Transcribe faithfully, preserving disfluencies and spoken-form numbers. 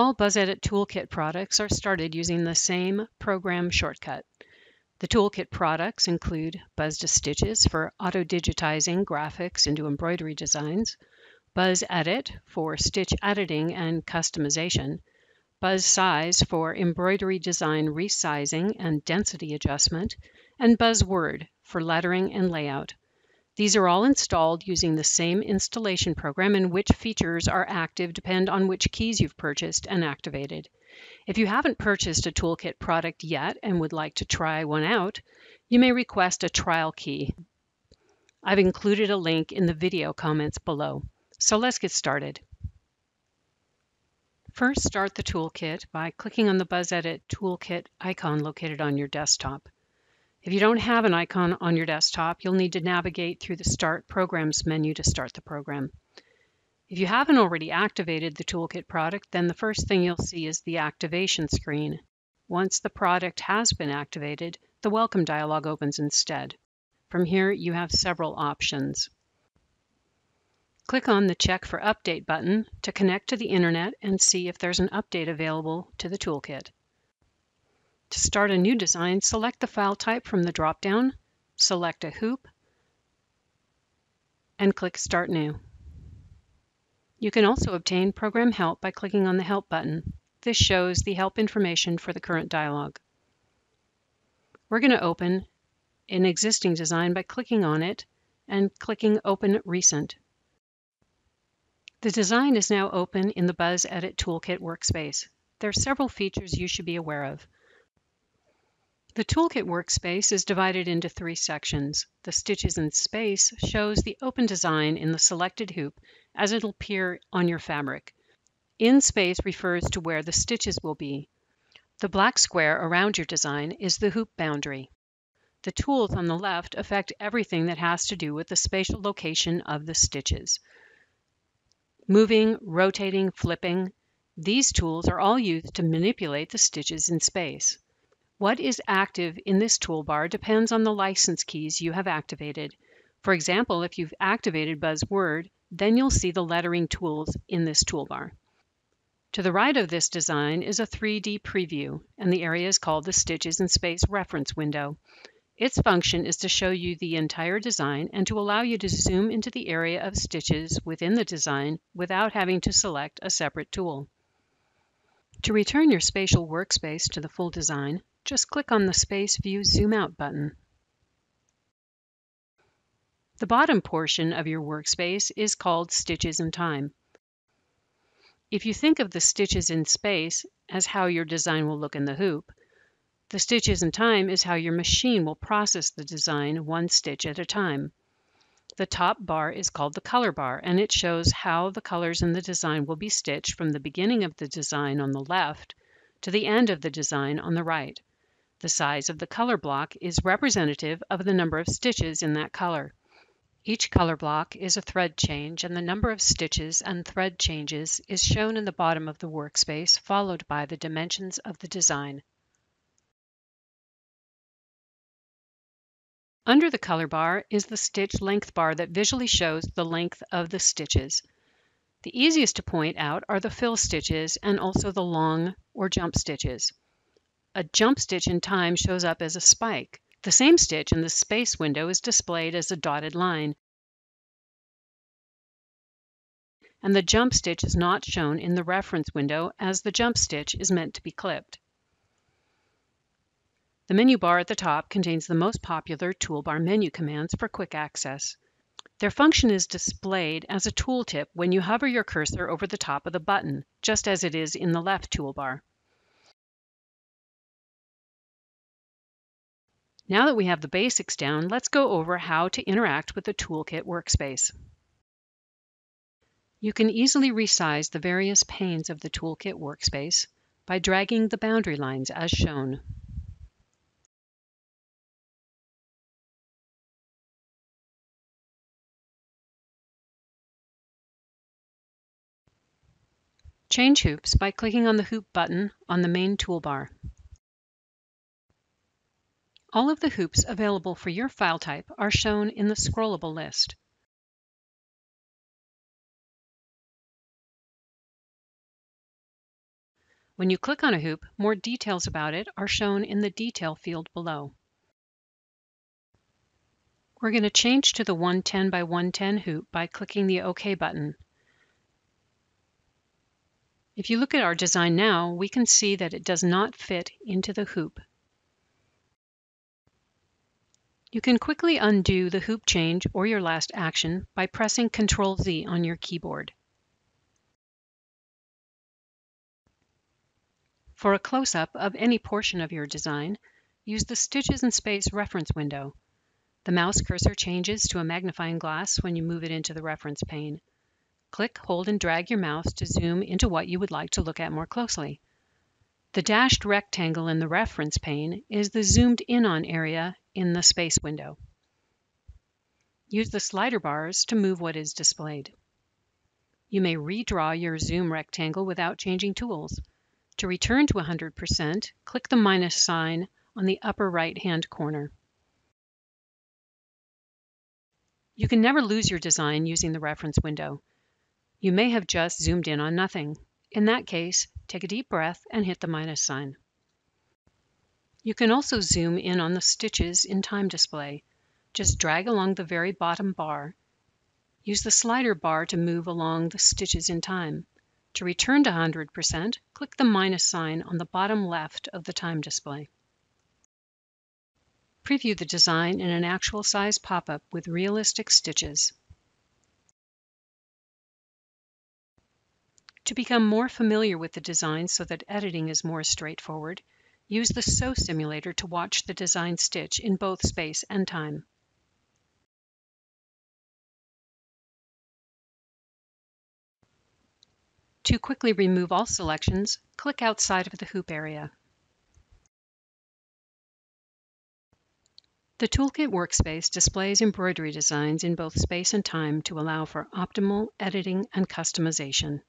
All BuzzEdit Toolkit products are started using the same program shortcut. The Toolkit products include Buzz two Stitches for auto-digitizing graphics into embroidery designs, BuzzEdit for stitch editing and customization, BuzzSize for embroidery design resizing and density adjustment, and BuzzWord for lettering and layout. These are all installed using the same installation program, and which features are active depend on which keys you've purchased and activated. If you haven't purchased a Toolkit product yet and would like to try one out, you may request a trial key. I've included a link in the video comments below. So let's get started. First, start the Toolkit by clicking on the BuzzEdit Toolkit icon located on your desktop. If you don't have an icon on your desktop, you'll need to navigate through the Start Programs menu to start the program. If you haven't already activated the Toolkit product, then the first thing you'll see is the activation screen. Once the product has been activated, the Welcome dialog opens instead. From here, you have several options. Click on the Check for Update button to connect to the Internet and see if there's an update available to the Toolkit. To start a new design, select the file type from the drop-down, select a hoop, and click Start New. You can also obtain program help by clicking on the Help button. This shows the help information for the current dialog. We're going to open an existing design by clicking on it and clicking Open Recent. The design is now open in the BuzzEdit Toolkit workspace. There are several features you should be aware of. The Toolkit workspace is divided into three sections. The Stitches-in-Space shows the open design in the selected hoop as it'll appear on your fabric. In-space refers to where the stitches will be. The black square around your design is the hoop boundary. The tools on the left affect everything that has to do with the spatial location of the stitches. Moving, rotating, flipping, these tools are all used to manipulate the stitches in space. What is active in this toolbar depends on the license keys you have activated. For example, if you've activated BuzzWord, then you'll see the lettering tools in this toolbar. To the right of this design is a three D preview, and the area is called the Stitches in Space reference window. Its function is to show you the entire design and to allow you to zoom into the area of stitches within the design without having to select a separate tool. To return your spatial workspace to the full design, just click on the Space View Zoom Out button. The bottom portion of your workspace is called Stitches-in-Time. If you think of the Stitches in Space as how your design will look in the hoop, the Stitches-in-Time is how your machine will process the design one stitch at a time. The top bar is called the color bar, and it shows how the colors in the design will be stitched from the beginning of the design on the left to the end of the design on the right. The size of the color block is representative of the number of stitches in that color. Each color block is a thread change, and the number of stitches and thread changes is shown in the bottom of the workspace, followed by the dimensions of the design. Under the color bar is the stitch length bar that visually shows the length of the stitches. The easiest to point out are the fill stitches and also the long or jump stitches. A jump stitch in time shows up as a spike. The same stitch in the space window is displayed as a dotted line, and the jump stitch is not shown in the reference window as the jump stitch is meant to be clipped. The menu bar at the top contains the most popular toolbar menu commands for quick access. Their function is displayed as a tooltip when you hover your cursor over the top of the button, just as it is in the left toolbar. Now that we have the basics down, let's go over how to interact with the Toolkit workspace. You can easily resize the various panes of the Toolkit workspace by dragging the boundary lines as shown. Change hoops by clicking on the hoop button on the main toolbar. All of the hoops available for your file type are shown in the scrollable list. When you click on a hoop, more details about it are shown in the detail field below. We're going to change to the one ten by one ten hoop by clicking the OK button. If you look at our design now, we can see that it does not fit into the hoop. You can quickly undo the hoop change or your last action by pressing control Z on your keyboard. For a close-up of any portion of your design, use the Stitches-in-Space reference window. The mouse cursor changes to a magnifying glass when you move it into the reference pane. Click, hold, and drag your mouse to zoom into what you would like to look at more closely. The dashed rectangle in the reference pane is the zoomed in on area in the space window. Use the slider bars to move what is displayed. You may redraw your zoom rectangle without changing tools. To return to one hundred percent, click the minus sign on the upper right-hand corner. You can never lose your design using the reference window. You may have just zoomed in on nothing. In that case, take a deep breath and hit the minus sign. You can also zoom in on the Stitches in Time display. Just drag along the very bottom bar. Use the slider bar to move along the Stitches in Time. To return to one hundred percent, click the minus sign on the bottom left of the time display. Preview the design in an actual size pop-up with realistic stitches. To become more familiar with the design so that editing is more straightforward, use the Sew Simulator to watch the design stitch in both space and time. To quickly remove all selections, click outside of the hoop area. The Toolkit workspace displays embroidery designs in both space and time to allow for optimal editing and customization.